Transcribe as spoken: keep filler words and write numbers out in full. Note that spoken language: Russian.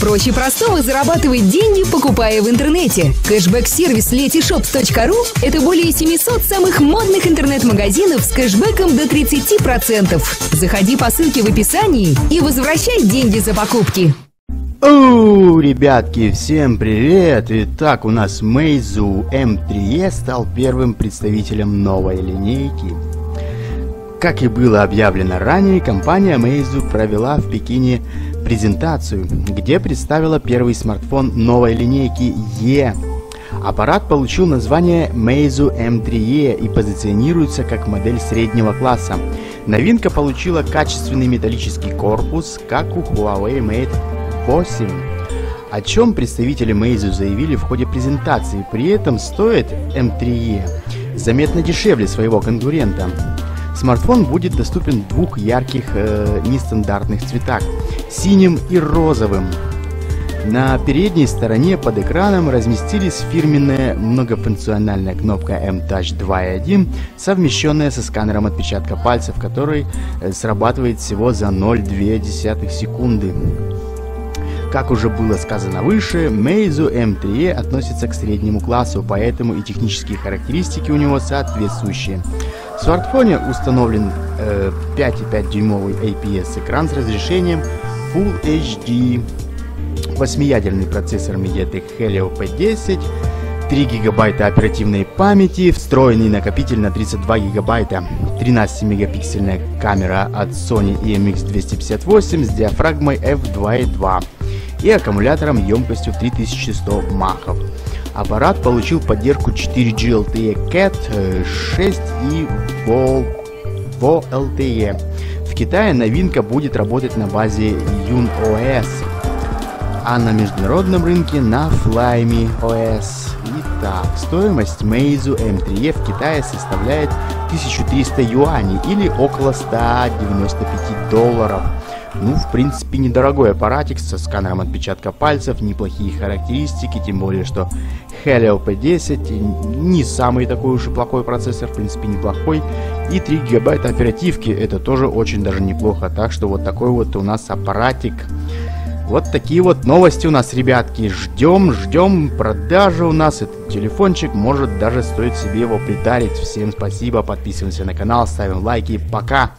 Проще простого зарабатывать деньги, покупая в интернете. Кэшбэк-сервис Letyshop.ru – это более семисот самых модных интернет-магазинов с кэшбэком до тридцати процентов. Заходи по ссылке в описании и возвращай деньги за покупки. Оу, ребятки, всем привет! Итак, у нас Meizu эм три и стал первым представителем новой линейки. Как и было объявлено ранее, компания Meizu провела в Пекине презентацию, где представила первый смартфон новой линейки E. Аппарат получил название Meizu эм три и и позиционируется как модель среднего класса. Новинка получила качественный металлический корпус, как у Huawei Mate восемь, о чем представители Meizu заявили в ходе презентации. При этом стоит эм три и заметно дешевле своего конкурента. Смартфон будет доступен в двух ярких э, нестандартных цветах – синим и розовым. На передней стороне под экраном разместились фирменная многофункциональная кнопка M Touch два и один, совмещенная со сканером отпечатка пальцев, который срабатывает всего за ноль целых две десятых секунды. Как уже было сказано выше, Meizu эм три и относится к среднему классу, поэтому и технические характеристики у него соответствующие. В смартфоне установлен э, пять и пять десятых дюймовый ай пи эс-экран с разрешением Full эйч ди, восьмиядерный процессор Mediatek Helio пи десять, три гигабайта оперативной памяти, встроенный накопитель на тридцать два гигабайта, тринадцатимегапиксельная камера от Sony и эм икс двести пятьдесят восемь с диафрагмой эф два и два. И аккумулятором емкостью три тысячи сто махов. Аппарат получил поддержку четыре джи эл ти и кэт шесть и VoLTE. В Китае новинка будет работать на базе YunOS, а на международном рынке на Flyme о эс. Итак, стоимость Meizu эм три и в Китае составляет тысячу триста юаней или около ста девяноста пяти долларов. Ну, в принципе, недорогой аппаратик со сканером отпечатка пальцев, неплохие характеристики, тем более, что Helio пи десять не самый такой уж и плохой процессор, в принципе, неплохой. И три гигабайта оперативки, это тоже очень даже неплохо. Так что вот такой вот у нас аппаратик. Вот такие вот новости у нас, ребятки. Ждем, ждем продажи у нас. Этот телефончик, может, даже стоит себе его притарить. Всем спасибо, подписываемся на канал, ставим лайки. Пока!